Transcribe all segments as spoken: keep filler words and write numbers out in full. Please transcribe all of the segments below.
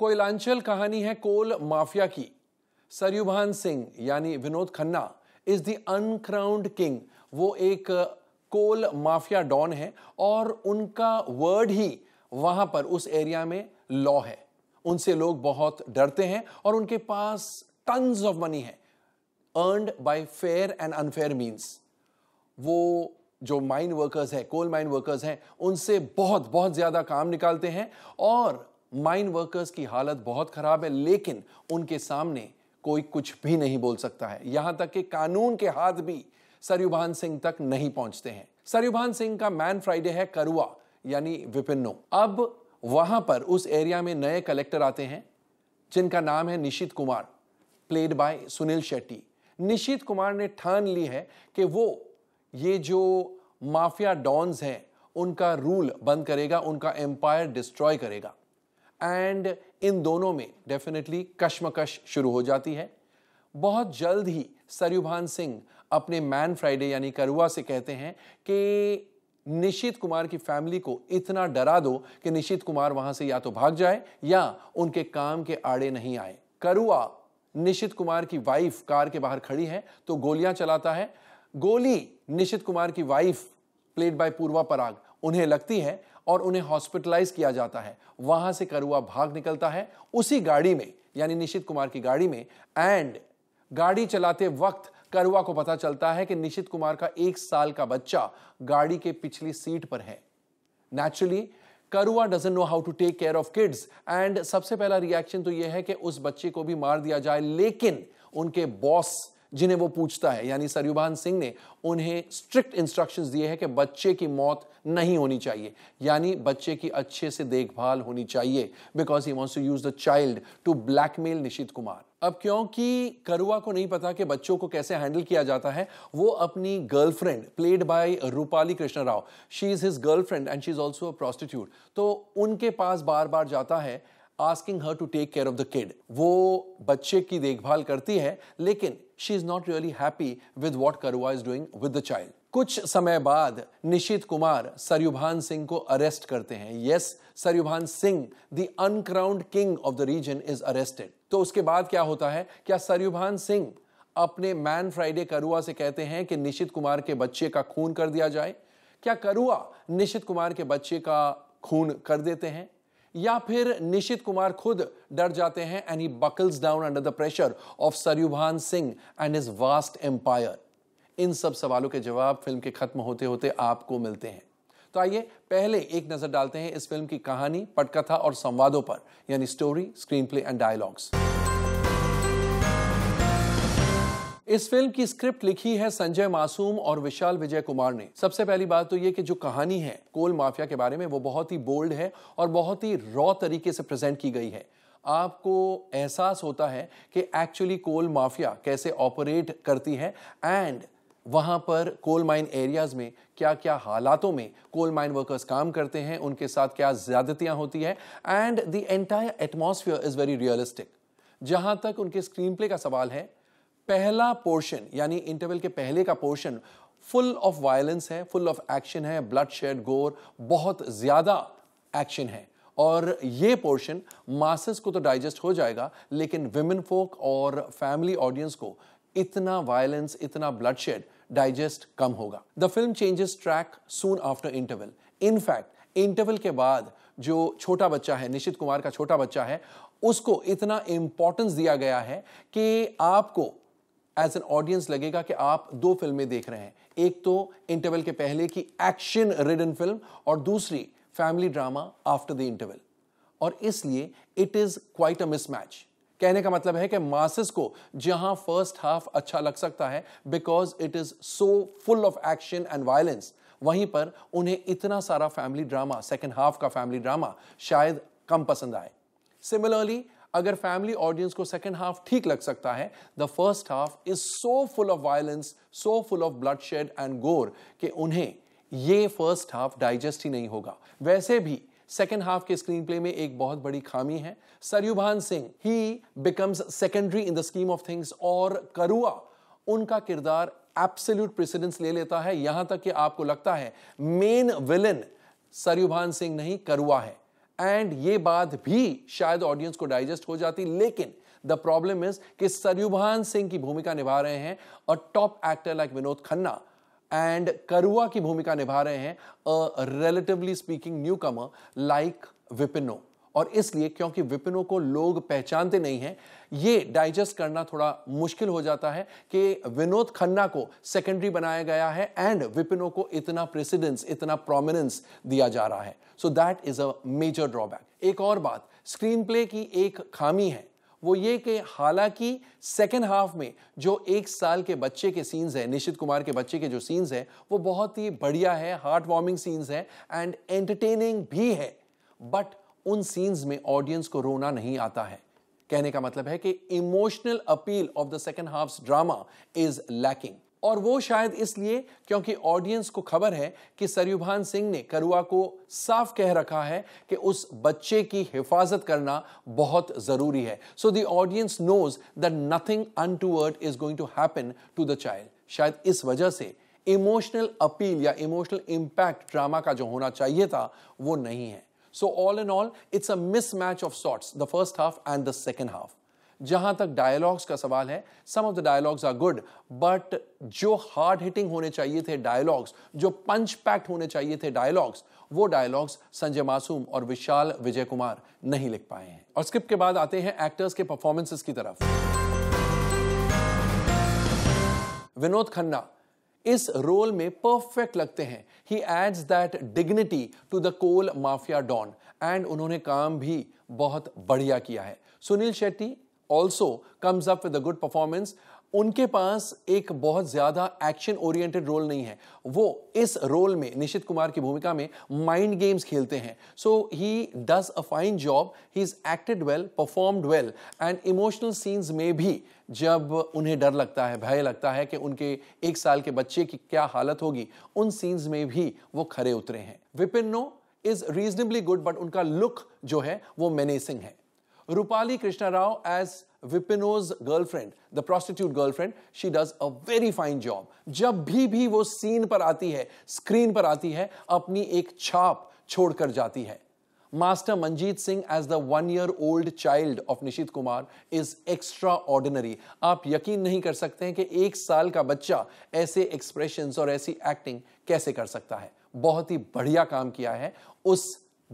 कोयलांचल कहानी है कोल माफिया की। सरयुभान सिंह यानी Vinod Khanna is the uncrowned king. वो एक कोल माफिया डॉन है और उनका वर्ड ही वहां पर उस एरिया में लॉ है। उनसे लोग बहुत डरते हैं और उनके पास टन्स ऑफ मनी है earned by fair and unfair means. वो जो माइन वर्कर्स हैं, कोल माइन वर्कर्स हैं, उनसे बहुत बहुत ज्यादा काम निकालते हैं और माइन वर्कर्स की हालत बहुत खराब है, लेकिन उनके सामने कोई कुछ भी नहीं बोल सकता है। यहां तक कि कानून के हाथ भी सरयुभान सिंह तक नहीं पहुंचते हैं। सरयुभान सिंह का मैन फ्राइडे है करुआ यानी विपिनो। अब वहां पर उस एरिया में नए कलेक्टर आते हैं जिनका नाम है निशित कुमार, प्लेड बाय सुनील शेट्टी। निशित कुमार ने ठान ली है कि वो ये जो माफिया डॉन्स हैं उनका रूल बंद करेगा, उनका एम्पायर डिस्ट्रॉय करेगा। एंड इन दोनों में डेफिनेटली कश्मकश शुरू हो जाती है। बहुत जल्द ही सरयुभान सिंह अपने मैन फ्राइडे यानी करुआ से कहते हैं कि निशित कुमार की फैमिली को इतना डरा दो कि निशित कुमार वहां से या तो भाग जाए या उनके काम के आड़े नहीं आए। करुआ निशित कुमार की वाइफ कार के बाहर खड़ी है तो गोलियां चलाता है। गोली निशित कुमार की wife played by Purva Parag उन्हें लगती है और उन्हें हॉस्पिटलाइज किया जाता है। वहां से करुआ भाग निकलता है उसी गाड़ी में यानी निशित कुमार की गाड़ी में। एंड गाड़ी चलाते वक्त करुआ को पता चलता है कि निशित कुमार का एक साल का बच्चा गाड़ी के पिछली सीट पर है। Naturally Karua doesn't know how to take care of kids and सबसे पहला रिएक्शन तो यह है कि उस बच्चे को भी मार दिया जाए, लेकिन उनके बॉस जिन्हें वो पूछता है यानी सरयुभान सिंह ने उन्हें स्ट्रिक्ट इंस्ट्रक्शंस दिए हैं कि बच्चे की मौत नहीं होनी चाहिए यानी बच्चे की अच्छे से देखभाल होनी चाहिए because he wants to use the child to blackmail Nishit Kumar. अब क्योंकि करुआ को नहीं पता कि बच्चों को कैसे हैंडल किया जाता है, वो अपनी girlfriend played by Rupali Krishna Rao, she is his girlfriend and she is also a prostitute, तो उनके पास बार बार जाता है asking her to take care of the kid. वो बच्चे की देखभाल करती है लेकिन she is not really happy with what Karua is doing with the child. कुछ समय बाद निशित कुमार सरयुभान सिंह को अरेस्ट करते हैं। Yes, Saryubhan Singh the uncrowned king of the region is arrested. तो उसके बाद क्या होता है? क्या सरयुभान सिंह अपने मैन फ्राइडे करुआ से कहते हैं कि निशित कुमार के बच्चे का खून कर दिया जाए? क्या करुआ निशित कुमार के बच्चे का खून कर देते हैं या फिर निशित कुमार खुद डर जाते हैं and he buckles down under the pressure of Saryubhan Singh and his vast empire? इन सब सवालों के जवाब फिल्म के खत्म होते होते आपको मिलते हैं। तो आइए पहले एक नजर डालते हैं इस फिल्म की कहानी, पटकथा और संवादों पर यानी story, screen play and dialogues. इस फिल्म की स्क्रिप्ट लिखी है संजय मासूम और विशाल विजय कुमार ने। सबसे पहली बात तो ये कि जो कहानी है कोल माफिया के बारे में वो बहुत ही बोल्ड है और बहुत ही रॉ तरीके से प्रेजेंट की गई है। आपको एहसास होता है कि एक्चुअली कोल माफिया कैसे ऑपरेट करती है एंड वहाँ पर कोल माइन एरियाज़ में क्या क्या हालातों में कोल माइन वर्कर्स काम करते हैं, उनके साथ क्या ज्यादतियाँ होती है and the entire atmosphere is very realistic. जहाँ तक उनके स्क्रीन प्ले का सवाल है, पहला पोर्शन यानी इंटरवल के पहले का पोर्शन फुल ऑफ वायलेंस है, फुल ऑफ एक्शन है, ब्लडशेड, गोर, बहुत ज्यादा एक्शन है और ये पोर्शन मासेस को तो डाइजेस्ट हो जाएगा लेकिन विमेन फोक और फैमिली ऑडियंस को इतना वायलेंस, इतना ब्लडशेड डाइजेस्ट कम होगा। The film changes track soon after interval. In fact interval के बाद जो छोटा बच्चा है, निशित कुमार का छोटा बच्चा है, उसको इतना इंपॉर्टेंस दिया गया है कि आपको एज एन ऑडियंस लगेगा कि आप दो फिल्में देख रहे हैं, एक तो इंटरवल के पहले की एक्शन रिडन फिल्म और दूसरी family drama after the interval. और इसलिए it is quite a mismatch. कहने का मतलब है कि मासेस को जहां फर्स्ट हाफ अच्छा लग सकता है because it is so full of action and violence, वहीं पर उन्हें इतना सारा फैमिली ड्रामा, सेकेंड हाफ का फैमिली ड्रामा शायद कम पसंद आए। सिमिलरली अगर फैमिली ऑडियंस को सेकेंड हाफ ठीक लग सकता है, the first half is so full of violence, so full of bloodshed and gore कि उन्हें ये फर्स्ट हाफ डाइजेस्ट ही नहीं होगा। वैसे भी सेकेंड हाफ के स्क्रीन प्ले में एक बहुत बड़ी खामी है। Saryubhan Singh he becomes secondary in the scheme of things और करुआ, उनका किरदार एब्सोल्यूट प्रेसिडेंस ले लेता है। यहां तक कि आपको लगता है मेन विलेन सरयुभान सिंह नहीं करुआ है एंड ये बात भी शायद ऑडियंस को डाइजेस्ट हो जाती, लेकिन द प्रॉब्लम इज कि सरयुभान सिंह की भूमिका निभा रहे हैं a top actor like Vinod Khanna and Karua की भूमिका निभा रहे हैं a relatively speaking new Qamar like विपिनो, और इसलिए क्योंकि विपिनो को लोग पहचानते नहीं हैं ये डाइजेस्ट करना थोड़ा मुश्किल हो जाता है कि विनोद खन्ना को सेकेंडरी बनाया गया है एंड विपिनो को इतना प्रेसिडेंस, इतना प्रोमिनेंस दिया जा रहा है. So that is a major drawback. एक और बात स्क्रीन प्ले की एक खामी है, वो ये कि हालांकि सेकेंड हाफ में जो एक साल के बच्चे के सीन्स हैं, निशित कुमार के बच्चे के जो सीन्स हैं, वो बहुत ही बढ़िया है, हार्ट वार्मिंग सीन्स हैं एंड एंटरटेनिंग भी है, बट उन सीन्स में ऑडियंस को रोना नहीं आता है. कहने का मतलब है कि emotional appeal of the second half's drama is lacking, और वो शायद इसलिए क्योंकि ऑडियंस को खबर है कि सरयुभान सिंह ने करुआ को साफ कह रखा है कि उस बच्चे की हिफाजत करना बहुत जरूरी है. So the audience knows that nothing untoward is going to happen to the child. शायद इस वजह से इमोशनल अपील या इमोशनल इंपैक्ट ड्रामा का जो होना चाहिए था वो नहीं है. So all in all it's a mismatch of sorts, the first half and the second half. जहां तक डायलॉग्स का सवाल है, some of the dialogues are good, but जो हार्ड हिटिंग होने चाहिए थे डायलॉग्स, जो पंच पैक्ट होने चाहिए थे डायलॉग्स, वो डायलॉग्स संजय मासूम और विशाल विजय कुमार नहीं लिख पाए हैं. और स्क्रिप्ट के बाद आते हैं एक्टर्स के परफॉर्मेंसेस की तरफ. विनोद खन्ना इस रोल में परफेक्ट लगते हैं. He adds that dignity to the coal mafia don, and उन्होंने काम भी बहुत बढ़िया किया है. Sunil Shetty also comes up with a good performance. उनके पास एक बहुत ज्यादा एक्शन ओरिएंटेड रोल नहीं है, वो इस रोल में निशित कुमार की भूमिका में माइंड गेम्स खेलते हैं. So he does a fine job, he is acted well, performed well, and emotional scenes में भी जब उन्हें डर लगता है, भय लगता है कि उनके एक साल के बच्चे की क्या हालत होगी, उन सीन्स में भी वो खरे उतरे हैं. विपिनो इज रीजनेबली गुड, बट उनका लुक जो है वो मेनेसिंग है. Rupali Krishna Rao as Vipino's girlfriend, the prostitute girlfriend, she does a very fine job. जब भी भी वो सीन पर आती है, स्क्रीन पर आती है, अपनी एक छाप छोड़कर जाती है. Master Manjeet Singh as the one-year-old child of Nishit Kumar is extraordinary. आप यकीन नहीं कर सकते हैं कि एक साल का बच्चा ऐसे expressions और ऐसी acting कैसे कर सकता है. बहुत ही बढ़िया काम किया है उस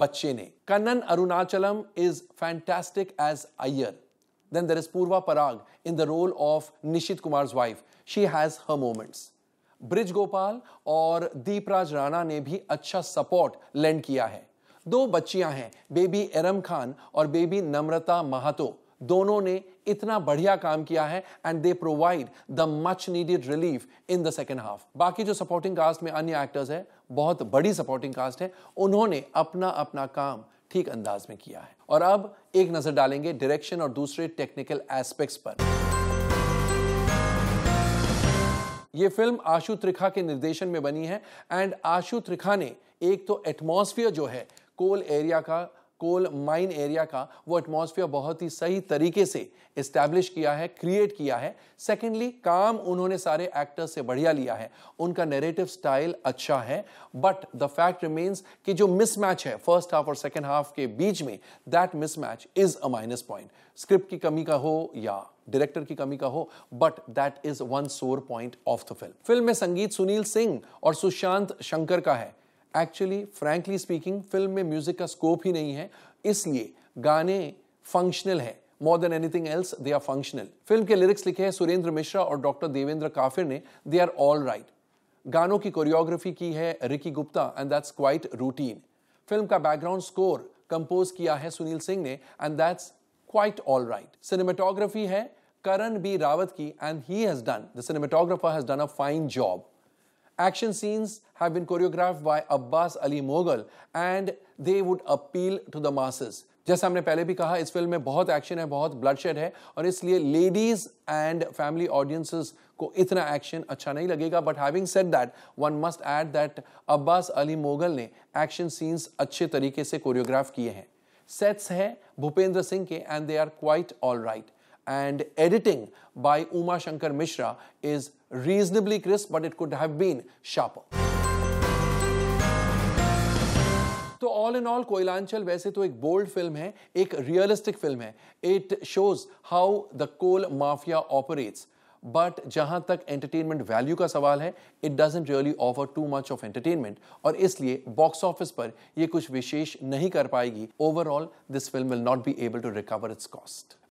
बच्चे ने. Kannan Arunachalam is fantastic as Iyer. Then there is Purva Parag in the role of Nishit Kumar's wife. She has her moments. Brij Gopal और दीपराज राणा ने भी अच्छा सपोर्ट लेंड किया है. दो बच्चियां हैं, बेबी एरम खान और बेबी नम्रता महातो. दोनों ने इतना बढ़िया काम किया है and they provide the much needed relief in the second half. बाकी जो सपोर्टिंग कास्ट में अन्य एक्टर्स है, बहुत बड़ी सपोर्टिंग कास्ट है, उन्होंने अपना अपना काम ठीक अंदाज में किया है. और अब एक नजर डालेंगे डायरेक्शन और दूसरे टेक्निकल एस्पेक्ट्स पर. यह फिल्म आशु त्रिखा के निर्देशन में बनी है एंड आशु त्रिखा ने एक तो एटमॉस्फेयर जो है कोल एरिया का, कोल माइन एरिया का, वो एटमॉस्फेयर बहुत ही सही तरीके से इस्टेब्लिश किया है, क्रिएट किया है. सेकेंडली काम उन्होंने सारे एक्टर्स से बढ़िया लिया है, उनका नैरेटिव स्टाइल अच्छा है, बट द फैक्ट रिमेन्स कि जो मिसमैच है फर्स्ट हाफ और सेकेंड हाफ के बीच में, that mismatch is a minus point. Script की कमी का हो या डायरेक्टर की कमी का हो, but that is one sore point of the film. Film में संगीत सुनील सिंह और सुशांत शंकर का है. एक्चुअली फ्रैंकली स्पीकिंग फिल्म में म्यूजिक का स्कोप ही नहीं है, इसलिए गाने फंक्शनल है. More than anything else they are functional. Film के लिरिक्स लिखे हैं सुरेंद्र मिश्रा और डॉक्टर देवेंद्र काफिर ने. They are all right. गानों की कोरियोग्राफी की है Ricky Gupta and that's quite routine. Film का बैकग्राउंड स्कोर कंपोज किया है सुनील सिंह ने and that's quite all right. Cinematography है करन बी रावत की and he has done, the cinematographer has done a fine job. Action scenes have been choreographed by Abbas Ali Mogul and they would appeal to the masses. जैसा हमने पहले भी कहा, इस film में बहुत एक्शन है, बहुत ब्लडशेड है, और इसलिए लेडीज एंड फैमिली ऑडियंसेस को इतना एक्शन अच्छा नहीं लगेगा. But having said that, one must add that Abbas Ali Moghul ने एक्शन सीन्स अच्छे तरीके से कोरियोग्राफ किए हैं. सेट्स है भूपेंद्र सिंह के and they are quite all right. And editing by Uma Shankar Mishra is reasonably crisp, but it could have been sharper. तो all in all Koyelaanchal वैसे तो एक बोल्ड फिल्म है, एक रियलिस्टिक फिल्म है. It shows how the coal mafia operates. But जहां तक entertainment value का सवाल है, it doesn't really offer too much of entertainment और इसलिए बॉक्स ऑफिस पर यह कुछ विशेष नहीं कर पाएगी. Overall this film will not be able to recover its cost.